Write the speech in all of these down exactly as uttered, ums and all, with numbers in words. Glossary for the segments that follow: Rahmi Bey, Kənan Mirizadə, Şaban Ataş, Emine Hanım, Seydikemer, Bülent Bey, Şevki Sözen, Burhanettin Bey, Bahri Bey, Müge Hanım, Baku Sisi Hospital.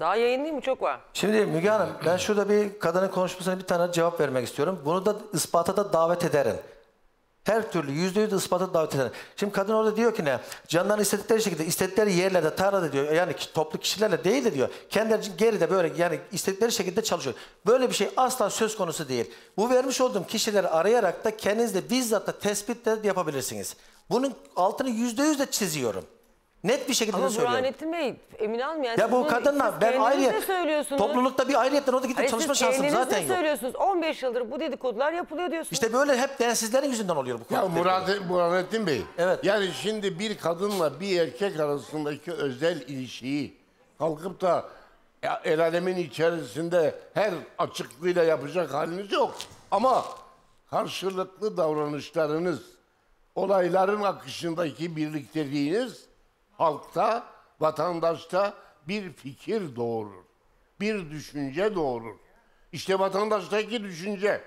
Daha yayınlayayım mı? Çok var. Şimdi Müge Hanım, ben şurada bir kadının konuşmasına bir tane cevap vermek istiyorum. Bunu da ispata da davet ederim. Her türlü yüzde yüz ispata davet ederim. Şimdi kadın orada diyor ki ne? Canlarını istedikleri şekilde, istedikleri yerlerde, tarlada diyor. Yani toplu kişilerle değil de diyor. Kendileri geride böyle yani istedikleri şekilde çalışıyor. Böyle bir şey asla söz konusu değil. Bu vermiş olduğum kişileri arayarak da kendiniz de bizzat da tespitler de yapabilirsiniz. Bunun altını yüzde yüz de çiziyorum. Net bir şekilde ama söylüyorum. Ama Burhanettin Bey, Emin Hanım yani... Ya bu kadınla ben ayrıya... Toplulukta bir ayrıyetten orada gidip hayır, çalışma şansım zaten yok. Söylüyorsunuz. on beş yıldır bu dedikodular yapılıyor diyorsunuz. İşte böyle hep densizlerin yüzünden oluyor bu konu. Murat, Burhanettin Bey, evet. Yani şimdi bir kadınla bir erkek arasındaki özel ilişkiyi kalkıp da el alemin içerisinde her açıklığıyla yapacak haliniz yok. Ama karşılıklı davranışlarınız, olayların akışındaki birlikteliğiniz... Halkta, vatandaşta bir fikir doğurur. Bir düşünce doğurur. İşte vatandaştaki düşünce.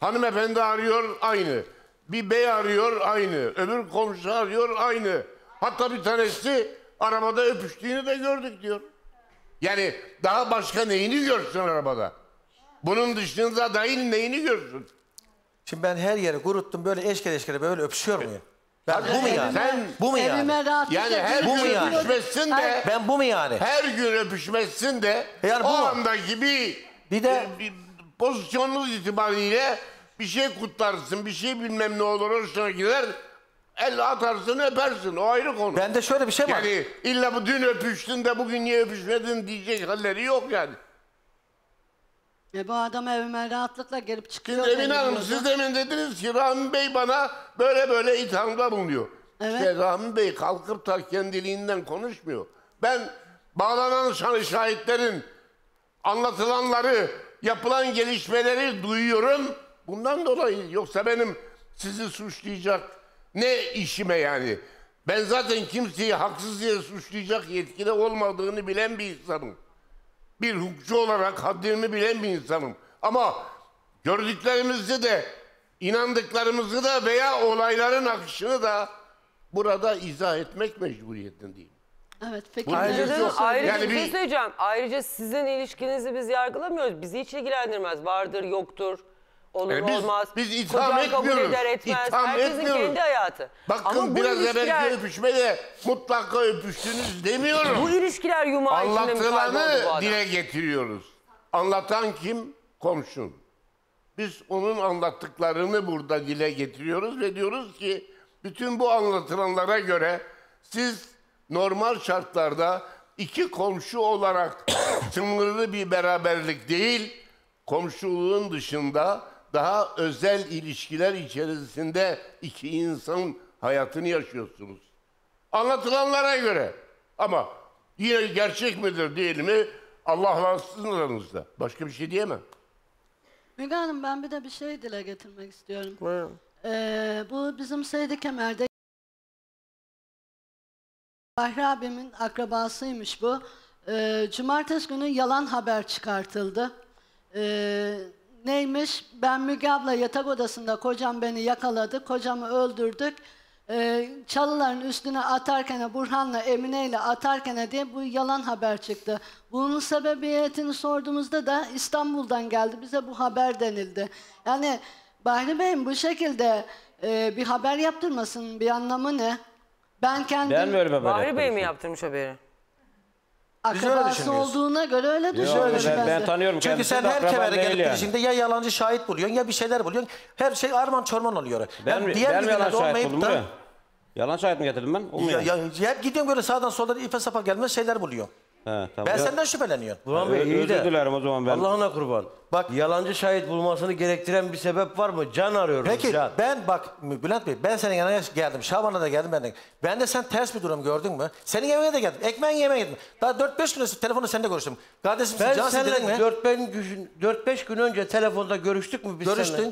Hanımefendi arıyor aynı. Bir bey arıyor aynı. Öbür komşu arıyor aynı. Hatta bir tanesi arabada öpüştüğünü de gördük diyor. Yani daha başka neyini görsün arabada? Bunun dışında dahil neyini görsün? Şimdi ben her yere kuruttum böyle eşkere eşkere böyle öpüşüyor muyum? Ben bu mu yani? Sen, bu mu yani? Yani her bu gün yani? Öpüşmezsin de. Her, ben bu mu yani? Her gün öpüşmezsin de. Yani o mu? Andaki bir, bir de bir, bir pozisyonunuz itibariyle bir şey kutlarsın, bir şey bilmem ne olur, hoşuna gider. El atarsın, öpersin. O ayrı konu. Ben de şöyle bir şey var. Yani illa bu dün öpüştün de bugün niye öpüşmedin diyecek halleri yok yani. E bu adam evime rahatlıkla gelip çıkıyor. Şimdi Emine Hanım siz demin dediniz ki Rahmi Bey bana böyle böyle ithamda bulunuyor. Evet. İşte Rahmi Bey kalkıp da kendiliğinden konuşmuyor. Ben bağlanan şahitlerin anlatılanları, yapılan gelişmeleri duyuyorum. Bundan dolayı yoksa benim sizi suçlayacak ne işime yani. Ben zaten kimseyi haksız diye suçlayacak yetkide olmadığını bilen bir insanım. Bir hukukçu olarak haddimi bilen bir insanım. Ama gördüklerimizi de, inandıklarımızı da veya olayların akışını da burada izah etmek mecburiyetindeyim. Evet, peki. Ayrıca, yok, ayrıca yani bir şey söyleyeceğim. Ayrıca sizin ilişkinizi biz yargılamıyoruz. Bizi hiç ilgilendirmez. Vardır, yoktur, olur yani biz, olmaz. Biz itham etmiyoruz. Eder, etmez. İtham herkesin etmiyoruz. Kendi hayatı. Bakın ama biraz ilişkiler... evvelki öpüşmede mutlaka öpüştünüz demiyorum. Bu ilişkiler yumağı içinde anlatılanı dile getiriyoruz. Anlatan kim? Komşun. Biz onun anlattıklarını burada dile getiriyoruz ve diyoruz ki bütün bu anlatılanlara göre siz normal şartlarda iki komşu olarak sınırlı bir beraberlik değil, komşuluğun dışında daha özel ilişkiler içerisinde iki insanın hayatını yaşıyorsunuz. Anlatılanlara göre. Ama yine gerçek midir değil mi? Allah'la sizin aranızda. Başka bir şey diyemem. Müge Hanım ben bir de bir şey dile getirmek istiyorum. Evet. Ee, bu bizim Seydikemer'de Bahri abimin akrabasıymış bu. Ee, Cumartesi günü yalan haber çıkartıldı. Ee, Neymiş? Ben Müge abla yatak odasında kocam beni yakaladı, kocamı öldürdük. Ee, çalıların üstüne atarken, Burhan'la Emine'yle atarken diye bu yalan haber çıktı. Bunun sebebiyetini sorduğumuzda da İstanbul'dan geldi, bize bu haber denildi. Yani Bahri Bey'in bu şekilde e, bir haber yaptırmasının bir anlamı ne? Ben kendim... Ben böyle Bahri Bey mi yaptırmış haberi? Akrabası olduğuna göre öyle düşünüyoruz. Ben, ben tanıyorum. Çünkü sen her kemere gelip girişinde yani. Ya yalancı şahit buluyorsun ya bir şeyler buluyorsun. Her şey arman çorman oluyor. Ben, yani diğer ben mi yalan şahit buldum da... Yalan şahit mi getirdim ben? Ya, ya, hep gidiyorum böyle sağdan soldan ife sapa gelmez şeyler buluyor. He, tamam. Ben ya, senden şüpheleniyorum. Burhan Bey iyi de, özür dilerim o zaman ben. Allah'ına kurban. Bak yalancı şahit bulmasını gerektiren bir sebep var mı? Can arıyoruz. Peki can. Ben bak Bülent Bey ben senin yanına geldim. Şaban'a da geldim ben de. Ben de sen ters bir durum gördün mü? Senin evine de geldim. Ekmeğin yemeğe yedim. Daha dört beş gün önce telefonda seninle görüştüm. Kardeşim ben sen seninle dört beş gün önce telefonda görüştük mü biz görüştün. Seninle?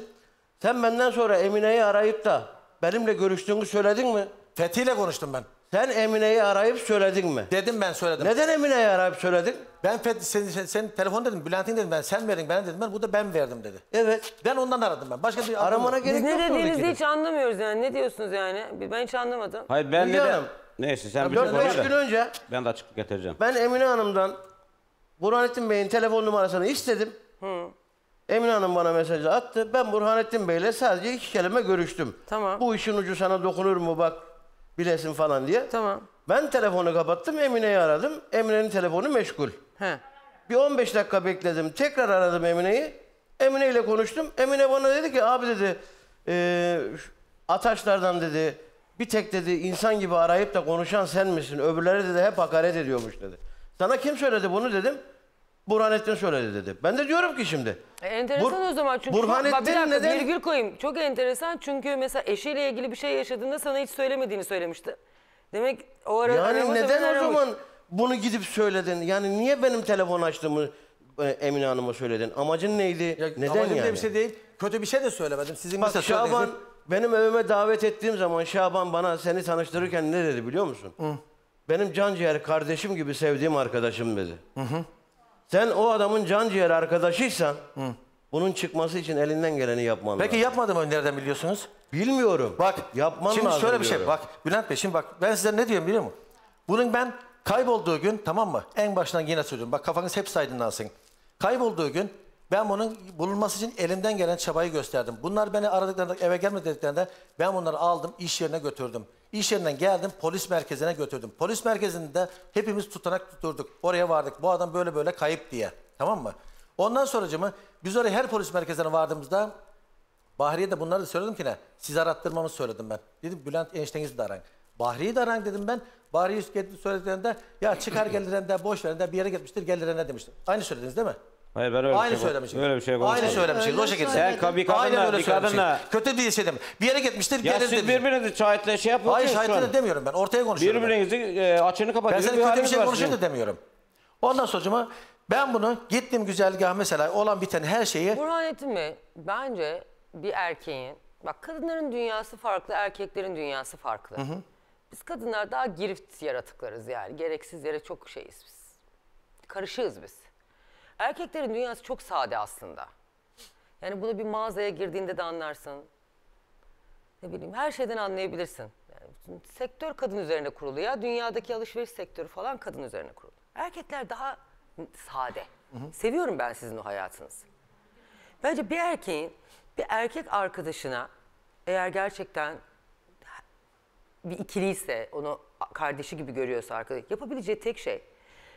Sen benden sonra Emine'yi arayıp da benimle görüştüğünü söyledin mi? Fethi'yle konuştum ben. Sen Emine'yi arayıp söyledin mi? Dedim ben söyledim. Neden Emine'yi arayıp söyledin? Ben senin sen, sen, telefon dedim, Bülent'in dedim ben sen verin ben dedim ben bu da ben verdim dedi. Evet. Ben ondan aradım ben. Başka bir aramana gerek yok. Biz ne dediğinizi hiç anlamıyoruz yani ne diyorsunuz yani? Ben hiç anlamadım. Hayır ben ne neyse sen bir şey söyle. dört beş gün önce ben de açıklık getireceğim. Ben Emine Hanım'dan Burhanettin Bey'in telefon numarasını istedim. Hı. Emine Hanım bana mesajı attı. Ben Burhanettin Bey'le sadece iki kelime görüştüm. Tamam. Bu işin ucu sana dokunur mu bak bilesin falan diye. Tamam. Ben telefonu kapattım, Emine'yi aradım. Emine'nin telefonu meşgul. He. Bir on beş dakika bekledim. Tekrar aradım Emine'yi. Emine ile konuştum. Emine bana dedi ki abi dedi e, Ataşlardan dedi bir tek dedi insan gibi arayıp da konuşan sen misin? Öbürleri dedi hep hakaret ediyormuş dedi. Sana kim söyledi bunu dedim. Burhanettin söyledi dedi. Ben de diyorum ki şimdi. E, enteresan Bur o zaman çünkü. Burhanettin bir dakika neden? Virgül koyayım. Çok enteresan çünkü mesela eşiyle ilgili bir şey yaşadığında sana hiç söylemediğini söylemişti. Demek o ara yani neden o zaman bunu gidip söyledin? Yani niye benim telefon açtığımı Emine Hanım'a söyledin? Amacın neydi? Ya, neden amacım yani? Bir şey değil. Kötü bir şey de söylemedim. Sizin bak Şaban benim evime davet ettiğim zaman Şaban bana seni tanıştırırken ne dedi biliyor musun? Hı. Benim can ciğer kardeşim gibi sevdiğim arkadaşım dedi. Hı hı. Sen o adamın can ciğer arkadaşıysan hı. bunun çıkması için elinden geleni yapman lazım. Peki yapmadım onu nereden biliyorsunuz? Bilmiyorum. Bak yapman şimdi lazım şöyle bir diyorum. Şey bak Bülent Bey şimdi bak ben size ne diyorum biliyor musun? Bunun ben kaybolduğu gün tamam mı? En baştan yine söylüyorum bak kafanız hepsi aydınlansın. Kaybolduğu gün ben bunun bulunması için elimden gelen çabayı gösterdim. Bunlar beni aradıklarında eve gelme dediklerinde ben bunları aldım iş yerine götürdüm. İş yerinden geldim polis merkezine götürdüm. Polis merkezinde hepimiz tutanak tuturduk. Oraya vardık bu adam böyle böyle kayıp diye tamam mı? Ondan sonracığıma biz oraya her polis merkezine vardığımızda Bahri'ye de bunları da söyledim ki ne? Sizi arattırmamı söyledim ben. Dedim Bülent eniştenizi de arayın. Bahri'yi de arayın dedim ben. Bahri'yi söylediklerinde ya çıkar gelirende boş verende bir yere gitmiştir gelirene demiştim. Aynı söylediniz değil mi? Hayır ben öyle aynı şey söylemişim. Öyle bir şey konuşmadım. Aynı söylemişim. O şekilde. Sen bir kadınla bir kadınla. Kötü değil dedim. Bir yere gitmiştir gelirene demiştim. Ya siz birbirinizi şahitle şey yapmadınız. Hayır şahitle demiyorum ben. Ortaya konuşuyorum. Birbirinizi e, açığını kapatıyorsunuz. Ben senin kötü bir şey konuşuyordu demiyorum. Ondan sonracığıma ben bunu gittim güzergah mesela olan biten her şeyi. Burhanettin Bey bence bir erkeğin, bak kadınların dünyası farklı, erkeklerin dünyası farklı. Hı hı. Biz kadınlar daha girift yaratıklarız yani. Gereksiz yere çok şeyiz biz. Karışığız biz. Erkeklerin dünyası çok sade aslında. Yani bunu bir mağazaya girdiğinde de anlarsın. Ne bileyim her şeyden anlayabilirsin. Yani sektör kadın üzerine kurulu ya. Dünyadaki alışveriş sektörü falan kadın üzerine kurulu. Erkekler daha sade. Hı hı. Seviyorum ben sizin o hayatınızı. Bence bir erkeğin bir erkek arkadaşına eğer gerçekten bir ikiliyse, onu kardeşi gibi görüyorsa arkadaş, yapabileceği tek şey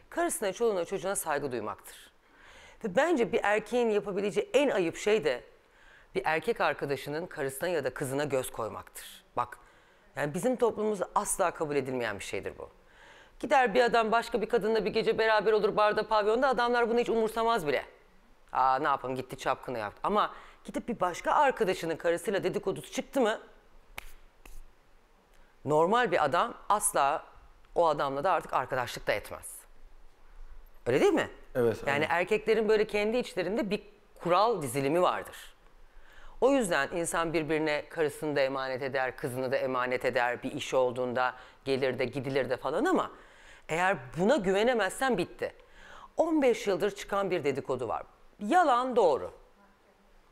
karısına, çoluğuna, çocuğuna saygı duymaktır. Ve bence bir erkeğin yapabileceği en ayıp şey de bir erkek arkadaşının karısına ya da kızına göz koymaktır. Bak, yani bizim toplumumuzda asla kabul edilmeyen bir şeydir bu. Gider bir adam başka bir kadınla bir gece beraber olur barda, pavyonda, adamlar bunu hiç umursamaz bile. Aa ne yapalım gitti çapkını yaptı ama... Gidip bir başka arkadaşının karısıyla dedikodusu çıktı mı? Normal bir adam asla o adamla da artık arkadaşlık da etmez. Öyle değil mi? Evet. Yani aynen. Erkeklerin böyle kendi içlerinde bir kural dizilimi vardır. O yüzden insan birbirine karısını da emanet eder, kızını da emanet eder. Bir iş olduğunda gelir de gidilir de falan ama eğer buna güvenemezsen bitti. on beş yıldır çıkan bir dedikodu var. Yalan doğru.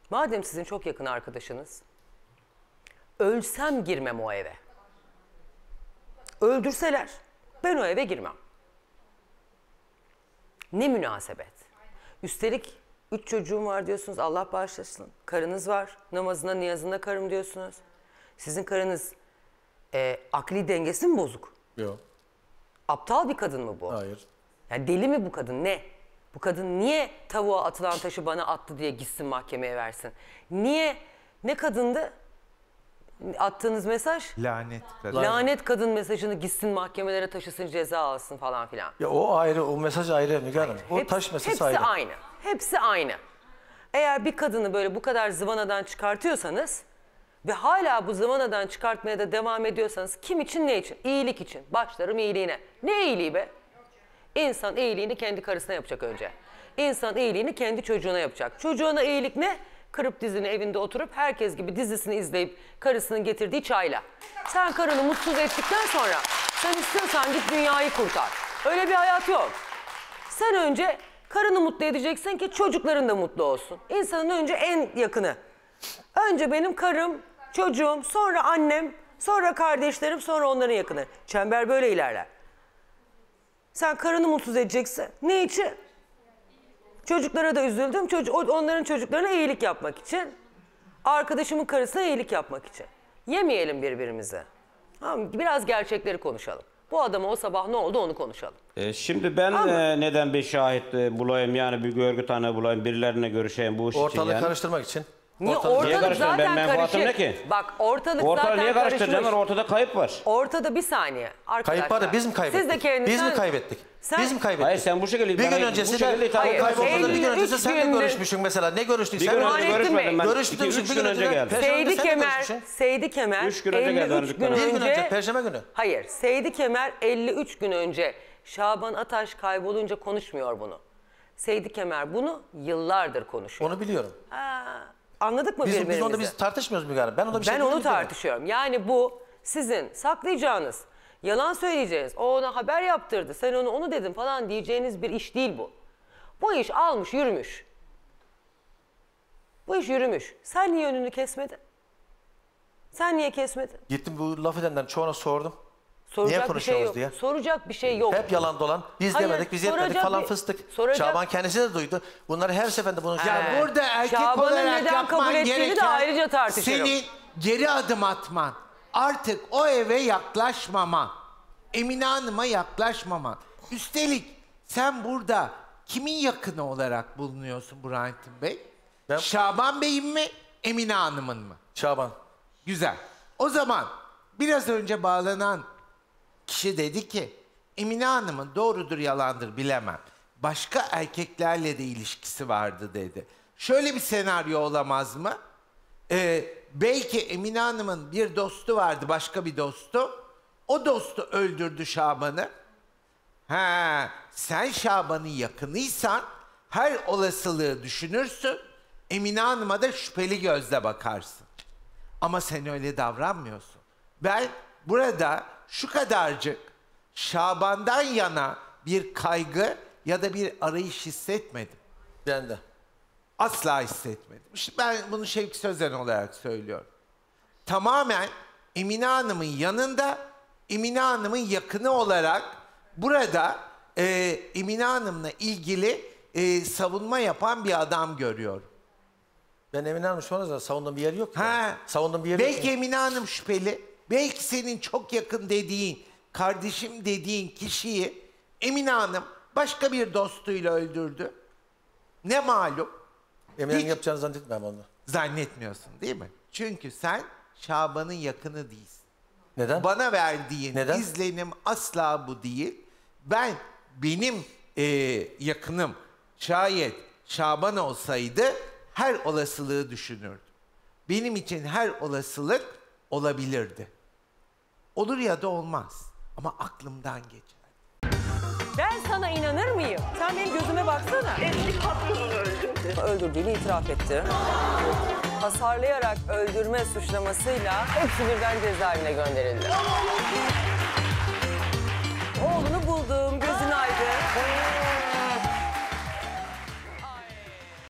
Madem sizin çok yakın arkadaşınız, ölsem girmem o eve. Öldürseler ben o eve girmem. Ne münasebet. Üstelik üç çocuğum var diyorsunuz, Allah bağışlasın. Karınız var, namazına niyazına karım diyorsunuz. Sizin karınız e, akli dengesi mi bozuk? Yok. Aptal bir kadın mı bu? Hayır. Yani deli mi bu kadın, ne? Bu kadın niye tavuğa atılan taşı bana attı diye gitsin mahkemeye versin? Niye? Ne kadındı? Attığınız mesaj? Lanet. Kadın. Lanet kadın mesajını gitsin mahkemelere taşısın ceza alsın falan filan. Ya o ayrı, o mesaj ayrı Müge Hanım. O hepsi, taş mesajı hepsi ayrı. Hepsi aynı. Hepsi aynı. Eğer bir kadını böyle bu kadar zıvanadan çıkartıyorsanız ve hala bu zıvanadan çıkartmaya da devam ediyorsanız kim için ne için? İyilik için. Başlarım iyiliğine. Ne iyiliği be? İnsan iyiliğini kendi karısına yapacak önce. İnsan iyiliğini kendi çocuğuna yapacak. Çocuğuna iyilik ne? Kırıp dizini evinde oturup herkes gibi dizisini izleyip karısının getirdiği çayla. Sen karını mutsuz ettikten sonra sen istiyorsan git dünyayı kurtar. Öyle bir hayat yok. Sen önce karını mutlu edeceksin ki çocukların da mutlu olsun. İnsanın önce en yakını. Önce benim karım, çocuğum, sonra annem, sonra kardeşlerim, sonra onların yakını. Çember böyle ilerler. Sen karını mutsuz edeceksin. Ne için? Çocuklara da üzüldüm. Çocuk, onların çocuklarına iyilik yapmak için. Arkadaşımın karısına iyilik yapmak için. Yemeyelim birbirimize. Biraz gerçekleri konuşalım. Bu adama o sabah ne oldu onu konuşalım. E şimdi ben e, neden bir şahit e, bulayım yani bir görgü tanığı bulayım birilerine görüşeyim bu iş ortalık için yani. Ortalık karıştırmak için. Niye ortalık, ortalık niye karıştırıyorum ben menfaatim ne ki? Bak ortalık, ortalık zaten niye karıştıracağım ortada kayıp var. Ortada bir saniye arkadaşlar. Kayıp var da biz mi kaybettik? Siz de kendiniz... Biz mi kaybettik? Sen... Biz mi kaybettik? Hayır sen bu şekilde... Bir gün öncesi de... Kaybolmadan bir gün öncesi sen de görüşmüşsün mesela. Ne görüştün? Bir gün önce görüşmedim ben. Görüştüm üç gün önce geldi. Seydikemer, Seydikemer... Üç gün önce geldi. Bir gün önce, Perşembe günü. Hayır, Seydikemer elli üç gün önce Şaban Ataş kaybolunca konuşmuyor bunu. Seydikemer bunu yıllardır konuşuyor. Onu biliyorum. Anladık mı birbirimizi? Biz onu biz tartışmıyoruz Müge Hanım. Ben onu bir şey bilmiyorum. Ben onu tartışıyorum. Yani bu sizin saklayacağınız... Yalan söyleyeceğiniz, o ona haber yaptırdı, sen onu onu dedin falan diyeceğiniz bir iş değil bu. Bu iş almış, yürümüş. Bu iş yürümüş. Sen niye önünü kesmedin? Sen niye kesmedin? Gittim bu laf edenden çoğuna sordum. Soracak niye konuşuyoruz şey diye. Soracak bir şey yok. Hep yalan dolan, biz hayır, demedik, biz etmedik falan bir, fıstık. Soracak... Şaban kendisi de duydu. Bunları her seferinde bunun... Ya ee, burada erkek Şaban'ın olarak neden kabul ettiğini de ayrıca tartışıyorum. Seni geri adım atman. Artık o eve yaklaşmama, Emine Hanım'a yaklaşmama. Üstelik sen burada kimin yakını olarak bulunuyorsun Burhanettin Bey? Ben... Şaban Bey'in mi, Emine Hanım'ın mı? Şaban. Güzel. O zaman biraz önce bağlanan kişi dedi ki, Emine Hanım'ın doğrudur yalandır bilemem. Başka erkeklerle de ilişkisi vardı dedi. Şöyle bir senaryo olamaz mı? Eee... Belki Emine Hanım'ın bir dostu vardı, başka bir dostu. O dostu öldürdü Şaban'ı. Ha, sen Şaban'ın yakınıysan her olasılığı düşünürsün. Emine Hanım'a da şüpheli gözle bakarsın. Ama sen öyle davranmıyorsun. Ben burada şu kadarcık Şaban'dan yana bir kaygı ya da bir arayış hissetmedim. Ben de. Asla hissetmedim. İşte ben bunu Şevki Sözen olarak söylüyorum. Tamamen Emine Hanım'ın yanında, Emine Hanım'ın yakını olarak burada e, Emine Hanım'la ilgili e, savunma yapan bir adam görüyorum. Ben Emine Hanım şu anda savunduğum bir yer yok. Ha, savunduğum bir yer belki yok. Emine Hanım şüpheli, belki senin çok yakın dediğin, kardeşim dediğin kişiyi Emine Hanım başka bir dostuyla öldürdü. Ne malum? Emine Hanım yapacağını zannetmem onu. Zannetmiyorsun değil mi? Çünkü sen Şaban'ın yakını değilsin. Neden? Bana verdiğin neden? İzlenim asla bu değil. Ben, benim e, yakınım şayet Şaban olsaydı her olasılığı düşünürdüm. Benim için her olasılık olabilirdi. Olur ya da olmaz ama aklımdan geçer. Ben sana inanır mıyım? Sen benim gözüme baksana. Eski patronunu öldürdü. Öldürdüğünü itiraf etti. Hasarlayarak öldürme suçlamasıyla hepsi birden cezaevine gönderildi. Oğlunu buldum.